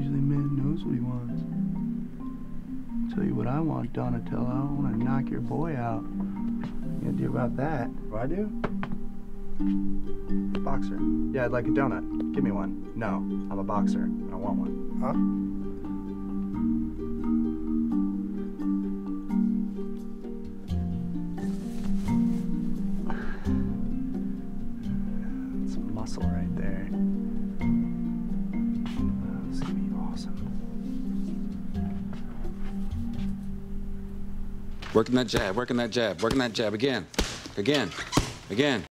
Usually man knows what he wants. I'll tell you what I want, Donatello. I want to knock your boy out. What you gonna do about that? What do I do? Boxer. Yeah, I'd like a donut. Give me one. No, I'm a boxer. I don't want one. Huh? Muscle right there. Oh, this is gonna be awesome. Working that jab, working that jab, working that jab again. Again. Again.